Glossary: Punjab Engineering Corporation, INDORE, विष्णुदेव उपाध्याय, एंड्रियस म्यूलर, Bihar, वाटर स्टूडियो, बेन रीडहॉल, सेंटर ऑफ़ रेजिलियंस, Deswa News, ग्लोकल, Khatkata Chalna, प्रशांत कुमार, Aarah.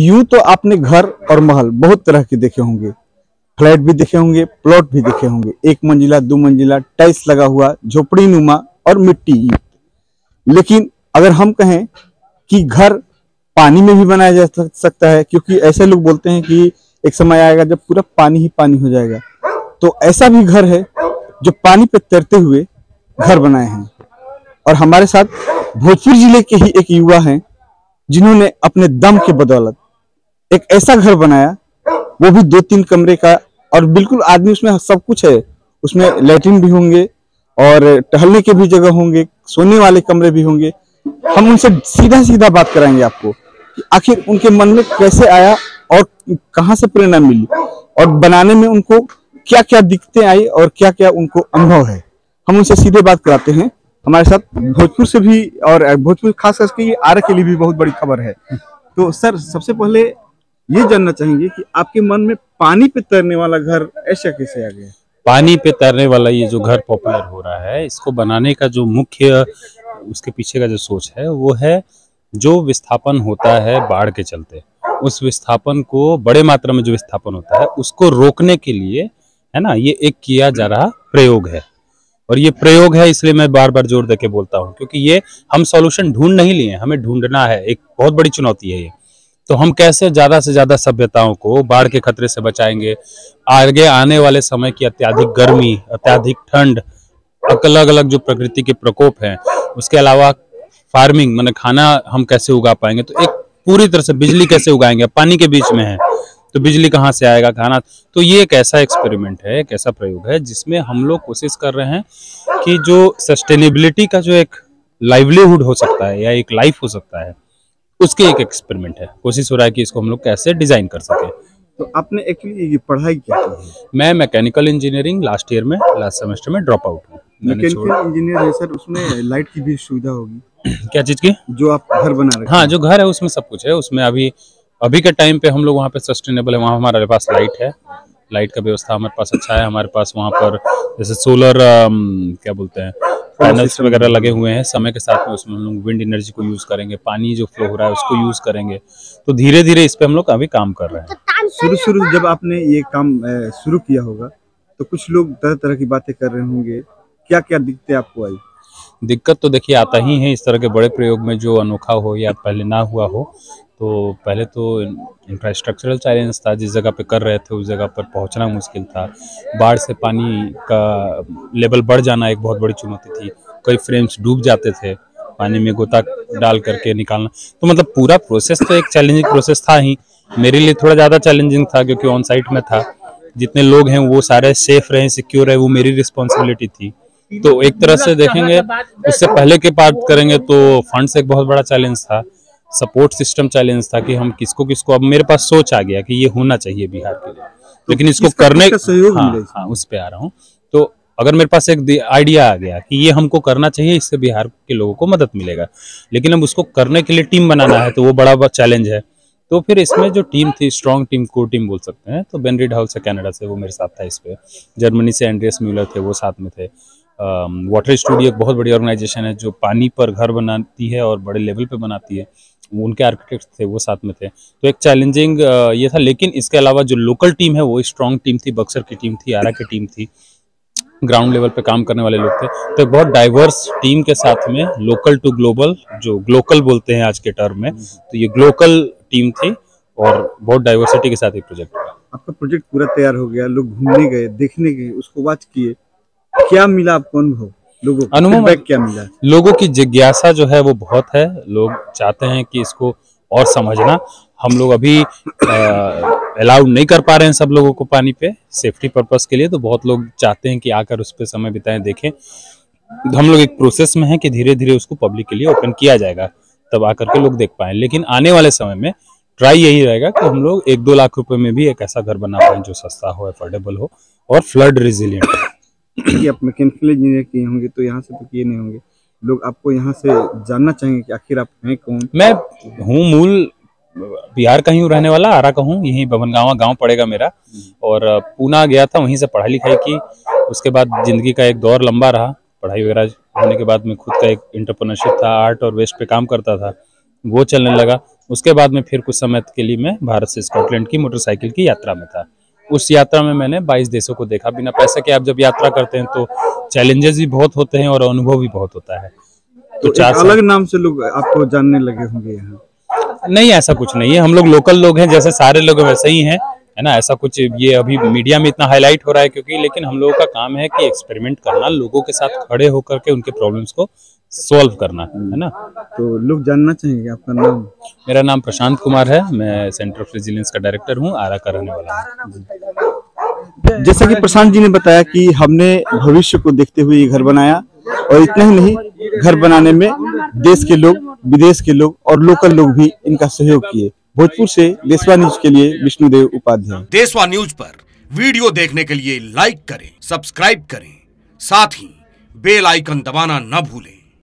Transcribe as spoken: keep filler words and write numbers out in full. यूं तो आपने घर और महल बहुत तरह के देखे होंगे, फ्लैट भी देखे होंगे, प्लॉट भी देखे होंगे, एक मंजिला, दो मंजिला, टाइल्स लगा हुआ, झोपड़ी नुमा और मिट्टी युक्त। लेकिन अगर हम कहें कि घर पानी में भी बनाया जा सकता है, क्योंकि ऐसे लोग बोलते हैं कि एक समय आएगा जब पूरा पानी ही पानी हो जाएगा, तो ऐसा भी घर है जो पानी पे तैरते हुए घर बनाए हैं। और हमारे साथ भोजपुर जिले के ही एक युवा हैं जिन्होंने अपने दम के बदौलत एक ऐसा घर बनाया, वो भी दो तीन कमरे का, और बिल्कुल आदमी उसमें सब कुछ है, उसमें लैट्रिन भी होंगे और टहलने के भी जगह होंगे, सोने वाले कमरे भी होंगे। हम उनसे सीधा सीधा बात कराएंगे आपको कि आखिर उनके मन में कैसे आया और कहाँ से प्रेरणा मिली और बनाने में उनको क्या क्या दिक्कतें आई और क्या क्या उनको अनुभव है। हम उनसे सीधे बात कराते हैं। हमारे साथ भोजपुर से भी, और भोजपुर खास करके ये आरा के लिए भी बहुत बड़ी खबर है। तो सर, सबसे पहले ये जानना चाहेंगे कि आपके मन में पानी पे तैरने वाला घर ऐसा कैसे आ गया? पानी पे तैरने वाला ये जो घर पॉपुलर हो रहा है, इसको बनाने का जो मुख्य उसके पीछे का जो सोच है वो है जो विस्थापन होता है बाढ़ के चलते, उस विस्थापन को, बड़े मात्रा में जो विस्थापन होता है उसको रोकने के लिए, है ना, ये एक किया जा रहा प्रयोग है। और ये प्रयोग है इसलिए मैं बार बार जोर देके बोलता हूँ, क्योंकि ये हम सॉल्यूशन ढूंढ नहीं लिए, हमें ढूंढना है, एक बहुत बड़ी चुनौती है ये। तो हम कैसे ज़्यादा से ज़्यादा सभ्यताओं को बाढ़ के खतरे से बचाएंगे, आगे आने वाले समय की अत्यधिक गर्मी, अत्यधिक ठंड, अलग अलग जो प्रकृति के प्रकोप हैं, उसके अलावा फार्मिंग माने खाना हम कैसे उगा पाएंगे, तो एक पूरी तरह से बिजली कैसे उगाएंगे, पानी के बीच में है तो बिजली कहाँ से आएगा, खाना। तो ये एक ऐसा एक्सपेरिमेंट है, एक ऐसा प्रयोग है जिसमें हम लोग कोशिश कर रहे हैं कि जो सस्टेनेबिलिटी का जो एक लाइवलीहुड हो सकता है या एक लाइफ हो सकता है, उसके एक एक्सपेरिमेंट है। कोशिश हो रहा है कि इसको हम लोग कैसे डिजाइन कर सकें। तो आपने एक्चुअली ये पढ़ाई क्या की है? मैं मैकेनिकल इंजीनियरिंग लास्ट ईयर में, लास्ट सेमेस्टर में ड्रॉप आउट हूँ। मैकेनिकल इंजीनियर है सर, उसमें लाइट की भी सुविधा होगी? क्या चीज़ की? जो आप घर बना रहे हैं। हाँ, जो घर है उसमें सब कुछ है। उसमें अभी अभी के टाइम पे हम लोग वहाँ पे सस्टेनेबल है, वहाँ हमारे पास लाइट है, लाइट का व्यवस्था हमारे पास अच्छा है। हमारे पास वहाँ पर जैसे सोलर क्या बोलते हैं पैनल्स वगैरह लगे हुए हैं। समय के साथ में उसमें हम लोग विंड एनर्जी को यूज़ करेंगे, पानी जो फ्लो हो रहा है उसको यूज़ करेंगे। तो धीरे धीरे इस पर हम लोग अभी काम कर रहे हैं। शुरू शुरू जब आपने ये काम शुरू किया होगा तो कुछ लोग तरह तरह की बातें कर रहे होंगे, क्या क्या दिक्कतें आपको आई? दिक्कत तो देखिए आता ही है इस तरह के बड़े प्रयोग में, जो अनोखा हो या पहले ना हुआ हो। तो पहले तो इंफ्रास्ट्रक्चरल चैलेंज था, जिस जगह पे कर रहे थे उस जगह पर पहुंचना मुश्किल था। बाढ़ से पानी का लेवल बढ़ जाना एक बहुत बड़ी चुनौती थी। कई फ्रेम्स डूब जाते थे, पानी में गोता डाल करके निकालना। तो मतलब पूरा प्रोसेस तो एक चैलेंजिंग प्रोसेस था ही। मेरे लिए थोड़ा ज़्यादा चैलेंजिंग था क्योंकि ऑन साइट में था, जितने लोग हैं वो सारे सेफ रहे, सिक्योर है, वो मेरी रिस्पॉन्सिबिलिटी थी। तो एक तरह से देखेंगे, उससे पहले के बात करेंगे तो फंड्स एक बहुत बड़ा चैलेंज था, सपोर्ट सिस्टम चैलेंज था कि हम किसको किसको, अब मेरे पास सोच आ गया कि ये होना चाहिए बिहार के लिए, लेकिन इसको करने का सहयोग, हाँ, हाँ, उस पे आ रहा हूँ। तो अगर मेरे पास एक आइडिया आ गया कि ये हमको करना चाहिए, इससे बिहार के लोगों को मदद मिलेगा, लेकिन अब उसको करने के लिए टीम बनाना है, तो वो बड़ा चैलेंज है। तो फिर इसमें जो टीम थी, स्ट्रॉन्ग टीम, को टीम बोल सकते हैं, तो बेन रीडहॉल से, कनाडा से, वो मेरे साथ था इस पे। जर्मनी से एंड्रियस म्यूलर थे, वो साथ में थे। वाटर स्टूडियो एक बहुत बड़ी ऑर्गेनाइजेशन है जो पानी पर घर बनाती है और बड़े लेवल पे बनाती है, उनके आर्किटेक्ट थे, वो साथ में थे। तो एक चैलेंजिंग ये था, लेकिन इसके अलावा जो लोकल टीम है वो स्ट्रॉन्ग टीम थी, बक्सर की टीम थी, आरा की टीम थी, ग्राउंड लेवल पे काम करने वाले लोग थे। तो एक बहुत डाइवर्स टीम के साथ में लोकल टू ग्लोबल, जो ग्लोकल बोलते हैं आज के टर्म में, तो ये ग्लोकल टीम थी और बहुत डाइवर्सिटी के साथ ये प्रोजेक्ट हुआ। आपका प्रोजेक्ट पूरा तैयार हो गया, लोग घूमने गए, देखने गए, उसको वॉच किए, क्या मिला आपको अनुभव? लोगों को फीडबैक क्या मिला? लोगों की जिज्ञासा जो है वो बहुत है, लोग चाहते हैं कि इसको और समझना। हम लोग अभी अलाउ नहीं कर पा रहे हैं सब लोगों को पानी पे, सेफ्टी पर्पस के लिए। तो बहुत लोग चाहते हैं कि आकर उस पर समय बिताएं, देखें। तो हम लोग एक प्रोसेस में हैं कि धीरे धीरे उसको पब्लिक के लिए ओपन किया जाएगा, तब आकर के लोग देख पाएं। लेकिन आने वाले समय में ट्राई यही रहेगा कि हम लोग एक दो लाख रुपए में भी एक ऐसा घर बना पाएं जो सस्ता हो, अफोर्डेबल हो और फ्लड रेजिलियंट हो। आप मैकेनिकल इंजीनियर किए होंगे तो यहाँ से तो किए नहीं होंगे, लोग आपको यहाँ से जानना चाहेंगे कि आखिर आप हैं कौन? मैं हूँ मूल बिहार का ही रहने वाला, आरा का हूँ, यही बभनगांवा गांव पड़ेगा मेरा। और पूना गया था, वहीं से पढ़ाई लिखाई की। उसके बाद जिंदगी का एक दौर लंबा रहा, पढ़ाई वगैरह होने के बाद में खुद का एक एंटरप्रेन्योरशिप था, आर्ट और वेस्ट पे काम करता था, वो चलने लगा। उसके बाद में फिर कुछ समय के लिए मैं भारत से स्कॉटलैंड की मोटरसाइकिल की यात्रा में था। उस यात्रा में मैंने बाईस देशों को देखा बिना पैसे के। आप जब यात्रा करते हैं तो चैलेंजेस भी बहुत होते हैं और अनुभव भी बहुत होता है। तो, तो चार अलग नाम से लोग आपको जानने लगे होंगे यहाँ? नहीं, ऐसा कुछ नहीं है। हम लोग लोकल लोग हैं, जैसे सारे लोग वैसे ही हैं, है ना। ऐसा कुछ ये अभी मीडिया में इतना हाईलाइट हो रहा है क्योंकि, लेकिन हम लोगों का काम है कि एक्सपेरिमेंट करना, लोगों के साथ खड़े होकर के उनके प्रॉब्लम्स को सॉल्व करना, है ना। तो लोग जानना चाहेंगे आपका नाम? मेरा नाम प्रशांत कुमार है, मैं सेंटर ऑफ़ रेजिलियंस का डायरेक्टर हूँ, आरा का रहने वाला हूँ। जैसा कि प्रशांत जी ने बताया कि हमने भविष्य को देखते हुए ये घर बनाया, और इतना ही नहीं, घर बनाने में देश के लोग, विदेश के लोग और लोकल लोग भी इनका सहयोग किए। भोजपुर से देशवा न्यूज के लिए विष्णुदेव उपाध्याय। देशवा न्यूज पर वीडियो देखने के लिए लाइक करें, सब्सक्राइब करें, साथ ही बेल आइकन दबाना न भूलें।